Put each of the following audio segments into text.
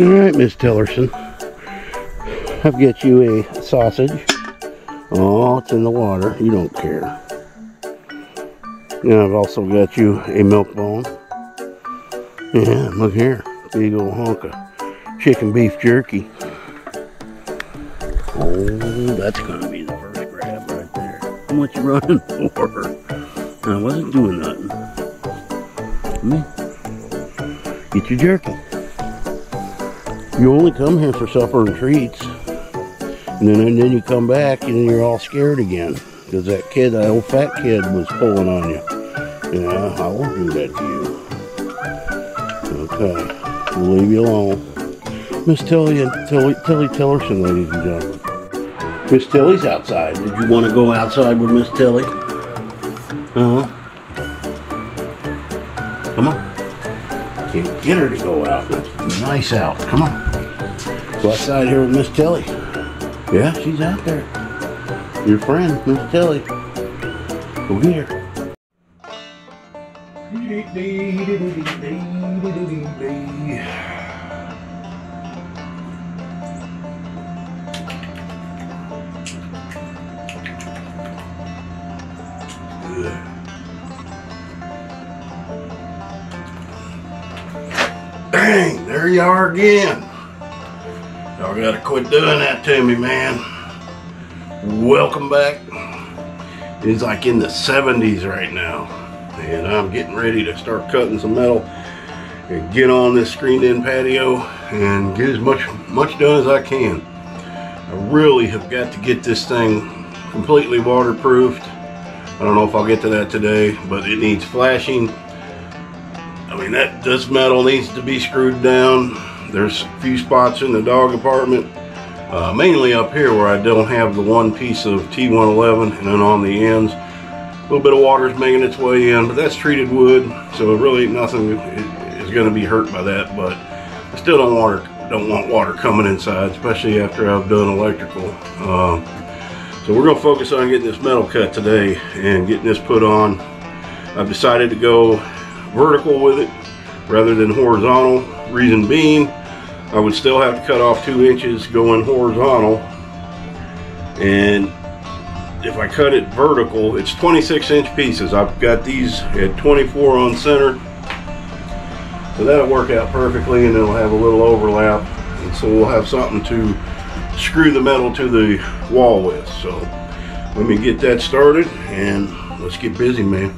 Alright, Miss Tillerson, I've got you a sausage. Oh, it's in the water. You don't care. And I've also got you a milk bone. Yeah, look here. Big old honk of chicken beef jerky. Oh, that's going to be the first grab right there. How much you running for? I wasn't doing nothing. Get your jerky. You only come here for supper and treats, and then you come back and you're all scared again because that kid, that old fat kid, was pulling on you. Yeah, I won't do that to you. Okay, we'll leave you alone, Miss Tilly and Tilly Tillerson, ladies and gentlemen. Miss Tilly's outside. Did you want to go outside with Miss Tilly? Come on. Can't get her to go out. It's nice out. Come on. Go outside here with Miss Tilly. Yeah, she's out there. Your friend, Miss Tilly. Go get her. Good. Dang, there you are again. Y'all gotta quit doing that to me, man. Welcome back. It's like in the 70s right now, and I'm getting ready to start cutting some metal and get on this screened-in patio and get as much done as I can. I really have got to get this thing completely waterproofed. I don't know if I'll get to that today, but it needs flashing. I mean, this metal needs to be screwed down. There's a few spots in the dog apartment, mainly up here where I don't have the one piece of T111, and then on the ends, a little bit of water's making its way in, but that's treated wood, so really nothing is going to be hurt by that. But I still don't want water coming inside, especially after I've done electrical. So we're going to focus on getting this metal cut today and getting this put on. I've decided to go vertical with it rather than horizontal. Reason being, I would still have to cut off 2 inches going horizontal, and if I cut it vertical, it's 26-inch pieces. I've got these at 24 on center, so that'll work out perfectly, and it'll have a little overlap, and so we'll have something to screw the metal to the wall with. So let me get that started and let's get busy, man.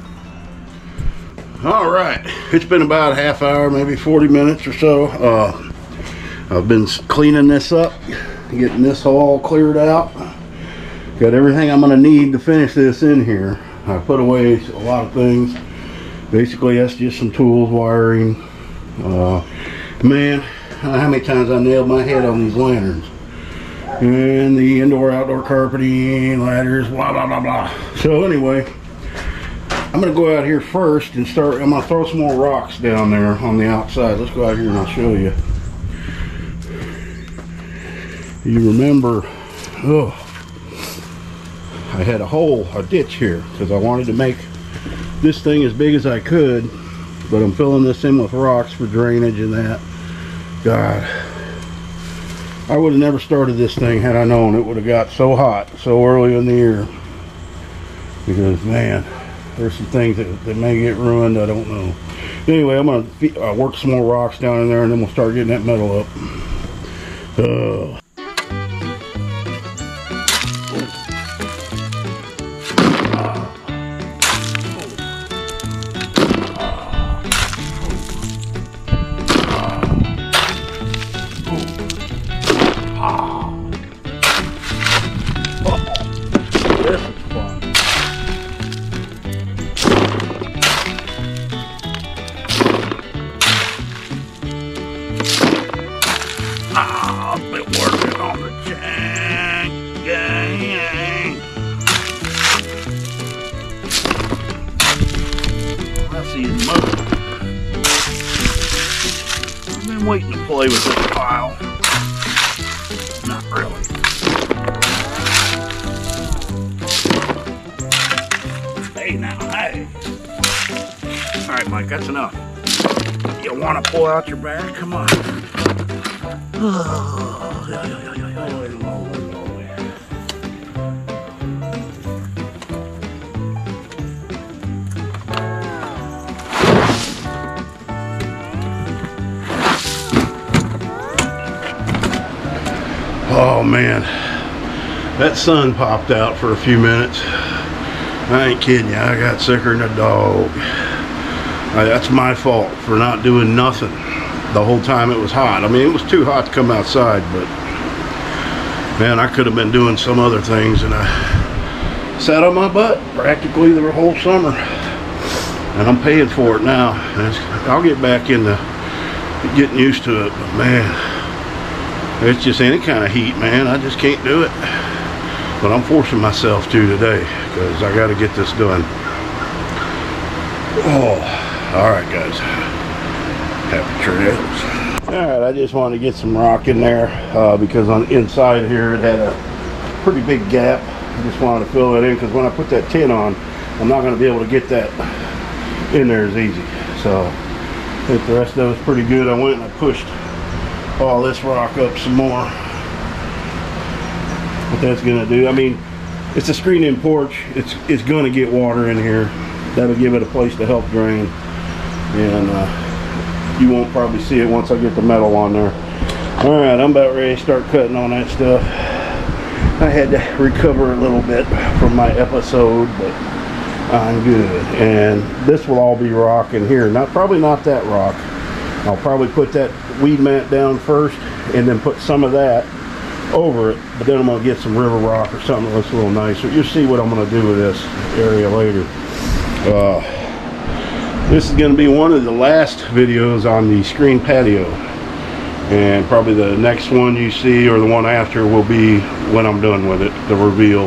Alright, it's been about a half hour, maybe 40 minutes or so. I've been cleaning this up, getting this all cleared out. Got everything I'm going to need to finish this in here. I put away a lot of things. Basically, that's just some tools, wiring. Man, how many times I nailed my head on these lanterns. And the indoor-outdoor carpeting, ladders, blah, blah, blah, blah. So anyway, I'm gonna go out here first and start. I'm gonna throw some more rocks down there on the outside. Let's go out here and I'll show you. You remember, I had a ditch here because I wanted to make this thing as big as I could, but I'm filling this in with rocks for drainage and that. God, I would have never started this thing had I known it would have got so hot so early in the year, because man, there's some things that may get ruined, I don't know. Anyway, I'm going to work some more rocks down in there, and then we'll start getting that metal up. Waiting to play with this pile. Not really. Hey now, hey. Alright, Mike, that's enough. You want to pull out your bag? Come on. Oh man, that sun popped out for a few minutes. I ain't kidding you, I got sicker than a dog. That's my fault for not doing nothing the whole time it was hot. I mean, it was too hot to come outside, but man, I could have been doing some other things, and I sat on my butt practically the whole summer, and I'm paying for it now. I'll get back into getting used to it, but man, it's just any kind of heat, man, I just can't do it. But I'm forcing myself to today because I got to get this done. Oh, all right guys, happy trails. Alright, I just wanted to get some rock in there because on the inside here it had a pretty big gap. I just wanted to fill it in because when I put that tin on, I'm not going to be able to get that in there as easy. So I think the rest of it's pretty good. I went and I pushed all this rock up some more. What that's going to do, I mean, it's a screened-in porch. It's going to get water in here. That'll give it a place to help drain. And you won't probably see it once I get the metal on there. Alright, I'm about ready to start cutting on that stuff. I had to recover a little bit from my episode, but I'm good. And this will all be rock in here. Now, probably not that rock. I'll probably put that weed mat down first and then put some of that over it. But then I'm going to get some river rock or something that looks a little nicer. You'll see what I'm going to do with this area later. This is going to be one of the last videos on the screen patio, and probably the next one you see or the one after will be when I'm done with it, the reveal,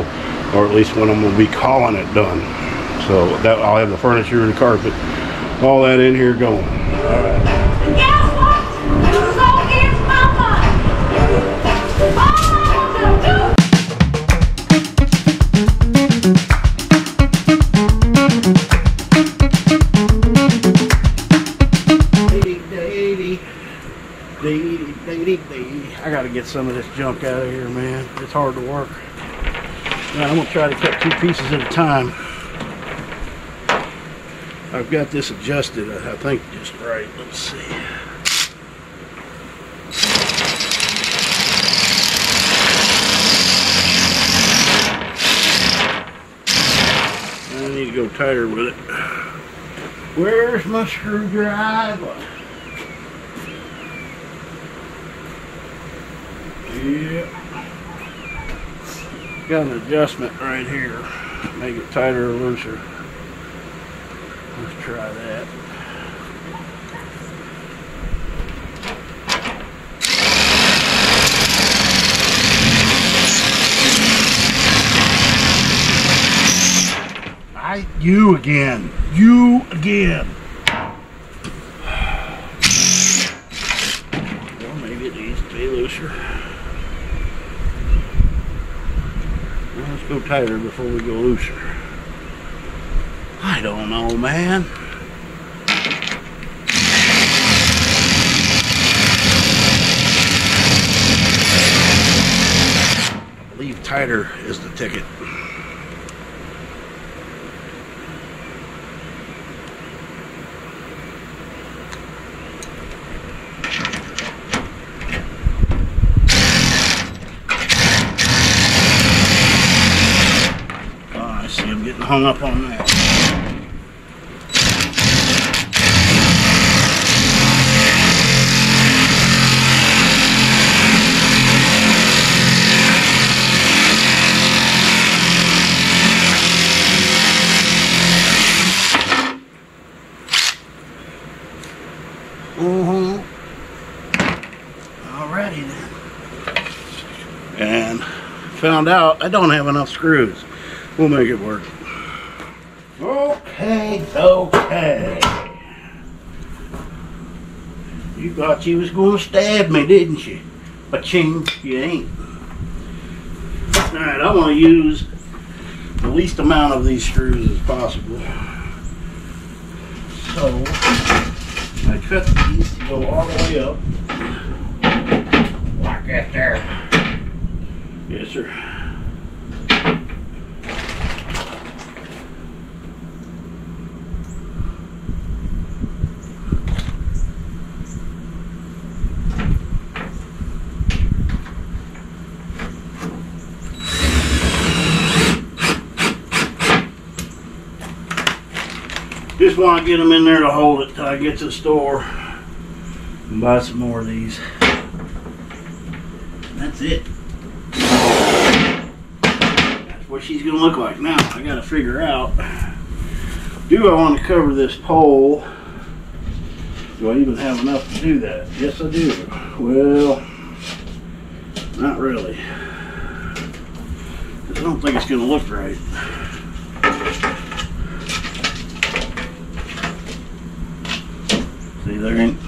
or at least when I'm going to be calling it done. So that I'll have the furniture and the carpet, all that in here going. All right. I gotta get some of this junk out of here, man. It's hard to work. Now, I'm gonna try to cut two pieces at a time. I've got this adjusted, I think, just right. Let's see. I need to go tighter with it. Where's my screwdriver? Yeah, got an adjustment right here. Make it tighter or looser. Let's try that. You again. Well, maybe it needs to be looser. Let's go tighter before we go looser. I don't know, man. I believe tighter is the ticket. Hung up on that. Alrighty then. And found out I don't have enough screws. We'll make it work. Okay. You thought you was going to stab me, didn't you? Ba-ching, you ain't. Alright, I'm going to use the least amount of these screws as possible. So, I cut these to go all the way up. That there. Yes, sir. Just want to get them in there to hold it till I get to the store and buy some more of these. That's it. That's what she's going to look like. Now I got to figure out, do I want to cover this pole? Do I even have enough to do that? Yes, I do. Well, not really. Because I don't think it's going to look right. See, there ain't.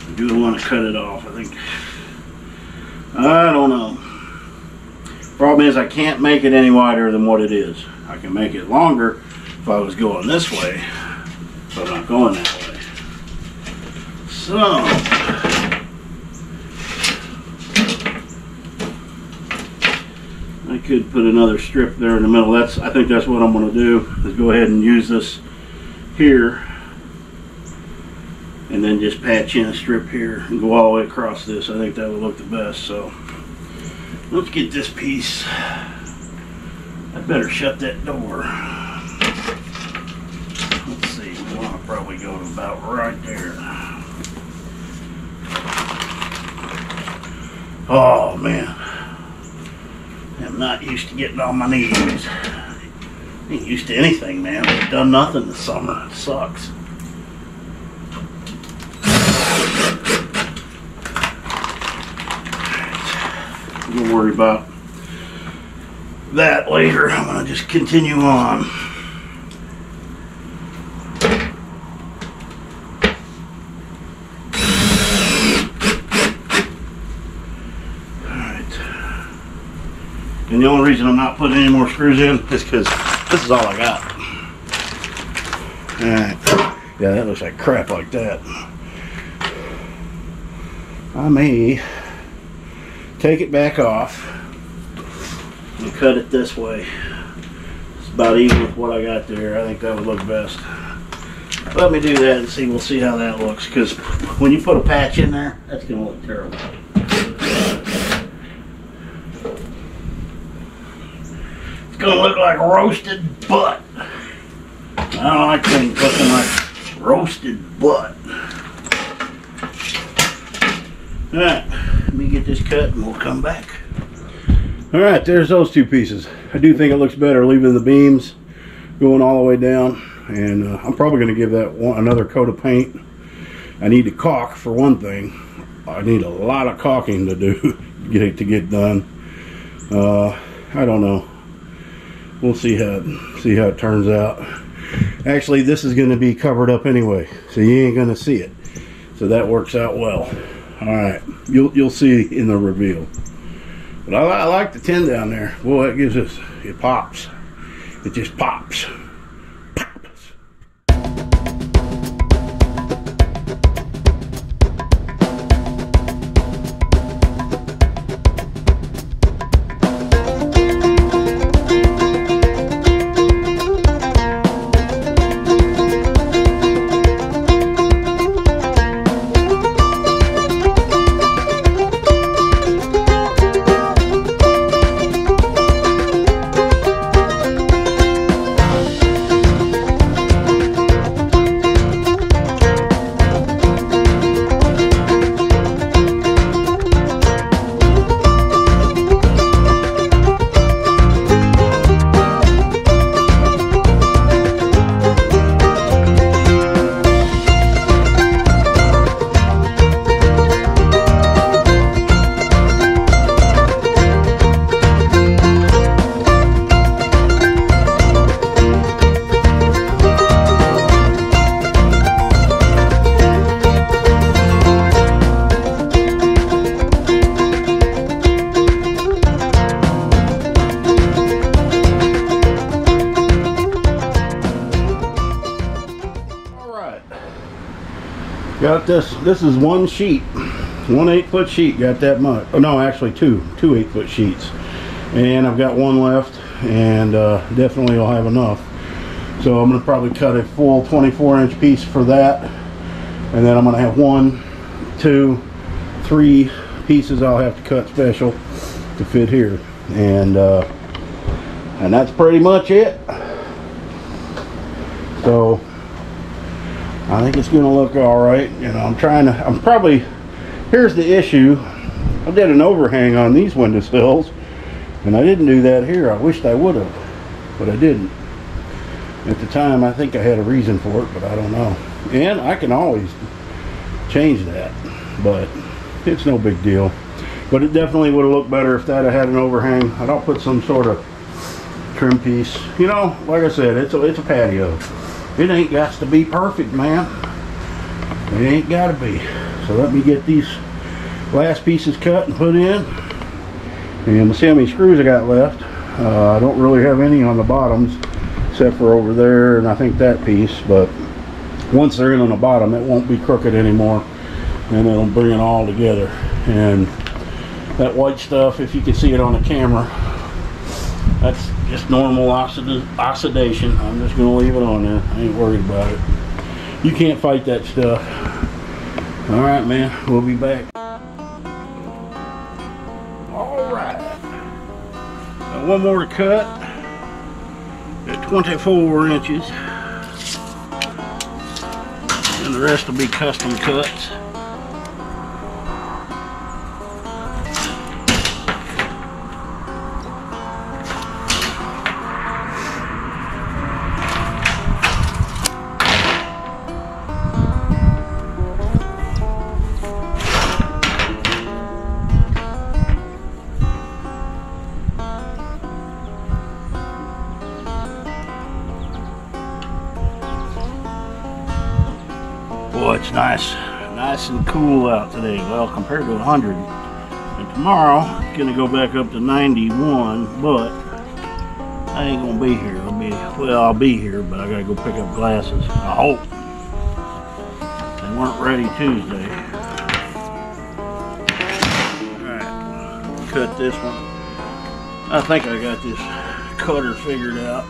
I do want to cut it off, I think. I don't know. Problem is, I can't make it any wider than what it is. I can make it longer if I was going this way, but I'm not going that way. So. I could put another strip there in the middle. That's, I think that's what I'm going to do, is go ahead and use this here and then just patch in a strip here and go all the way across this. I think that would look the best. So let's get this piece. I better shut that door. Let's see, we want to probably go to about right there. Oh man, I'm not used to getting on my knees. I ain't used to anything, man. I've done nothing this summer. It sucks. Right. Don't worry about that later. I'm going to just continue on. And the only reason I'm not putting any more screws in is because this is all I got. Alright. Yeah, that looks like crap like that. I may take it back off and cut it this way. It's about even with what I got there. I think that would look best. Let me do that and see. We'll see how that looks, because when you put a patch in there, that's going to look terrible. Gonna look like roasted butt. I don't like things looking like roasted butt. Alright, let me get this cut and we'll come back. Alright, there's those two pieces. I do think it looks better leaving the beams going all the way down, and I'm probably going to give that one another coat of paint. I need to caulk for one thing. I need a lot of caulking to do to get done. I don't know. We'll see how it turns out. Actually, this is going to be covered up anyway, so you ain't going to see it. So that works out well. All right, you'll see in the reveal. But I like the tin down there. Boy, that gives us, it pops. It just pops. Got this. This is one sheet, 1 8-foot sheet. Got that much. Oh, no, actually two 8-foot sheets, and I've got one left, and definitely I'll have enough. So I'm gonna probably cut a full 24-inch piece for that, and then I'm gonna have 1, 2, 3 pieces I'll have to cut special to fit here, and that's pretty much it. So I think it's gonna look all right. You know, I'm probably, here's the issue. I did an overhang on these windowsills, and I didn't do that here. I wished I would have, but I didn't. At the time, I think I had a reason for it, but I don't know. And I can always change that, but it's no big deal. But it definitely would have looked better if that had an overhang. I don't put some sort of trim piece. You know, like I said, it's a patio. It ain't got to be perfect, man. It ain't got to be. So let me get these last pieces cut and put in. And we'll see how many screws I got left. I don't really have any on the bottoms except for over there and I think that piece. But once they're in on the bottom, it won't be crooked anymore. And it'll bring it all together. And that white stuff, if you can see it on the camera, that's just normal oxidation. I'm just going to leave it on there. I ain't worried about it. You can't fight that stuff. All right, man. We'll be back. All right. Now one more to cut at 24 inches. And the rest will be custom cuts. It's nice and cool out today. Well, compared to 100, and tomorrow it's gonna go back up to 91. But I ain't gonna be here. I'll be here, but I gotta go pick up glasses. I hope they weren't ready Tuesday. All right, cut this one. I think I got this cutter figured out.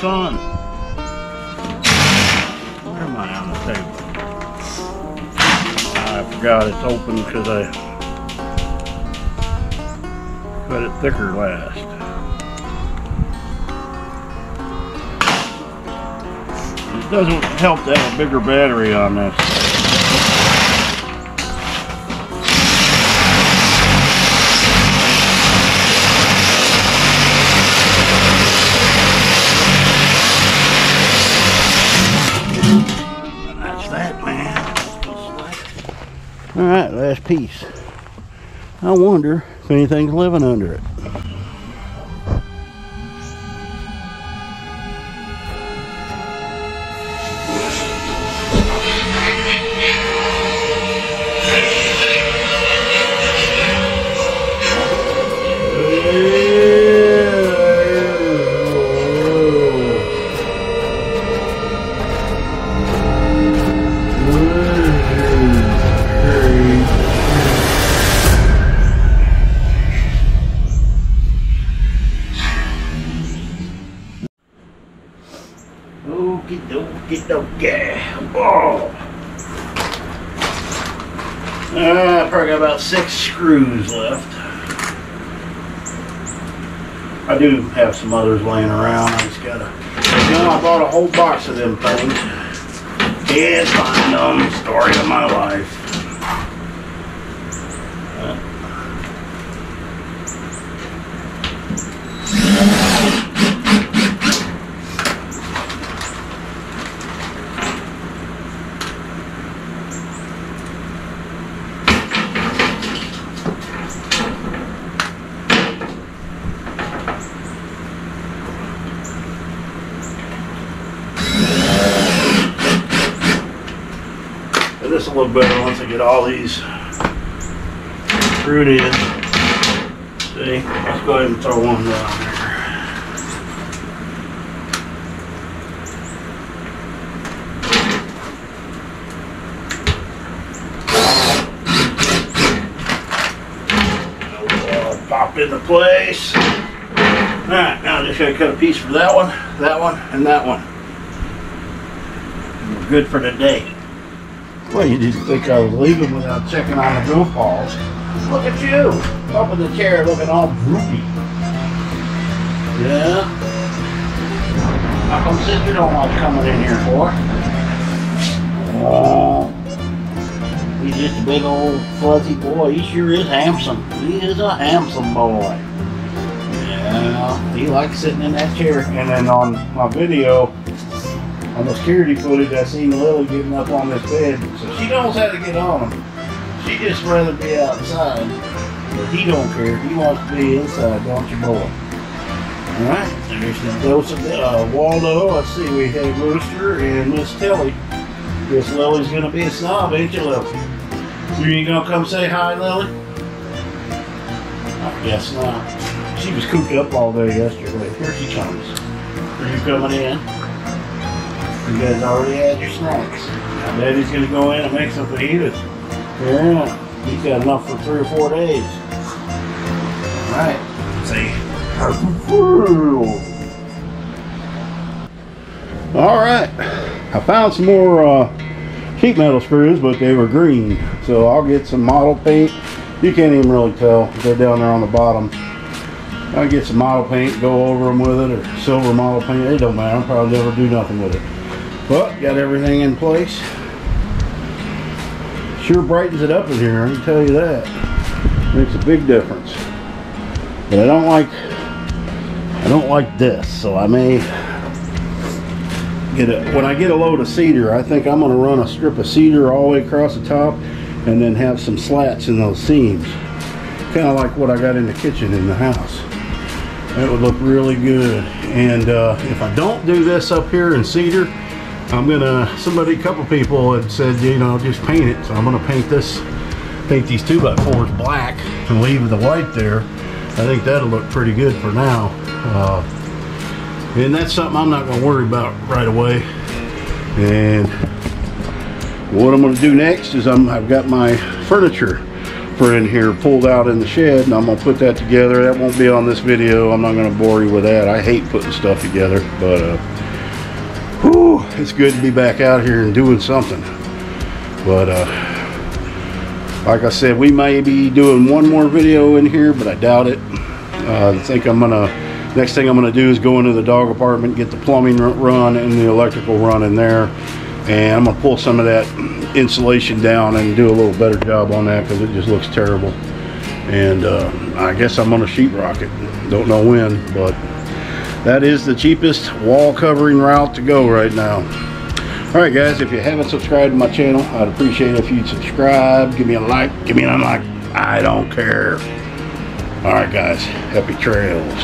Son. Where am I on the table? I forgot it's open because I cut it thicker last. It doesn't help to have a bigger battery on this. All right, last piece. I wonder if anything's living under it. Okay. Oh. I probably got about 6 screws left. I do have some others laying around. I just gotta. You know, I bought a whole box of them things. Can't find them. Story of my life. little better once I get all these screwed in. See, let's go ahead and throw one down there. Pop into place. All right, now I'm just going to cut a piece for that one, and that one. And we're good for today. Well, you didn't think I was leaving without checking on the drill balls. Look at you, up in the chair looking all droopy. Yeah. How come sister don't like coming in here for? He's just a big old fuzzy boy. He sure is handsome. He is a handsome boy. Yeah, he likes sitting in that chair. And then on my video, on the security footage, I seen Lily getting up on this bed. So she knows how to get on him. She just rather be outside. But he don't care. He wants to be inside, don't you, boy? All right. There's the dose of Waldo. Let's see. We have Rooster and Miss Tilly. Guess Lily's gonna be a snob, ain't you, Lily? You ain't gonna come say hi, Lily? I guess not. She was cooped up all day yesterday. Here she comes. Are you coming in? You guys already had your snacks. Now Daddy's gonna go in and make some fajitas. Yeah, he's got enough for 3 or 4 days. Alright, let's see. Alright, I found some more sheet metal screws, but they were green. So I'll get some model paint. You can't even really tell. They're down there on the bottom. I'll get some model paint, go over them with it, or silver model paint. It don't matter. I'll probably never do nothing with it. But got everything in place. Sure brightens it up in here, I can tell you that. Makes a big difference. But I don't like this, so I may get it. When I get a load of cedar, I think I'm going to run a strip of cedar all the way across the top and then have some slats in those seams. Kind of like what I got in the kitchen in the house. That would look really good. And if I don't do this up here in cedar, I'm going to, a couple people had said, you know, just paint it. So I'm going to paint this, paint these 2x4s black and leave the white there. I think that'll look pretty good for now. And that's something I'm not going to worry about right away. And what I'm going to do next is I've got my furniture for in here pulled out in the shed, and I'm going to put that together. That won't be on this video. I'm not going to bore you with that. I hate putting stuff together, but whew, it's good to be back out here and doing something. But like I said, we may be doing one more video in here, but I doubt it. I think I'm going to... Next thing I'm going to do is go into the dog apartment, get the plumbing run and the electrical run in there, and I'm going to pull some of that insulation down and do a little better job on that because it just looks terrible. And I guess I'm going to sheetrock it. Don't know when, but that is the cheapest wall covering route to go right now. Alright guys, if you haven't subscribed to my channel, I'd appreciate it if you'd subscribe, give me a like, give me an unlike, I don't care. Alright guys, happy trails.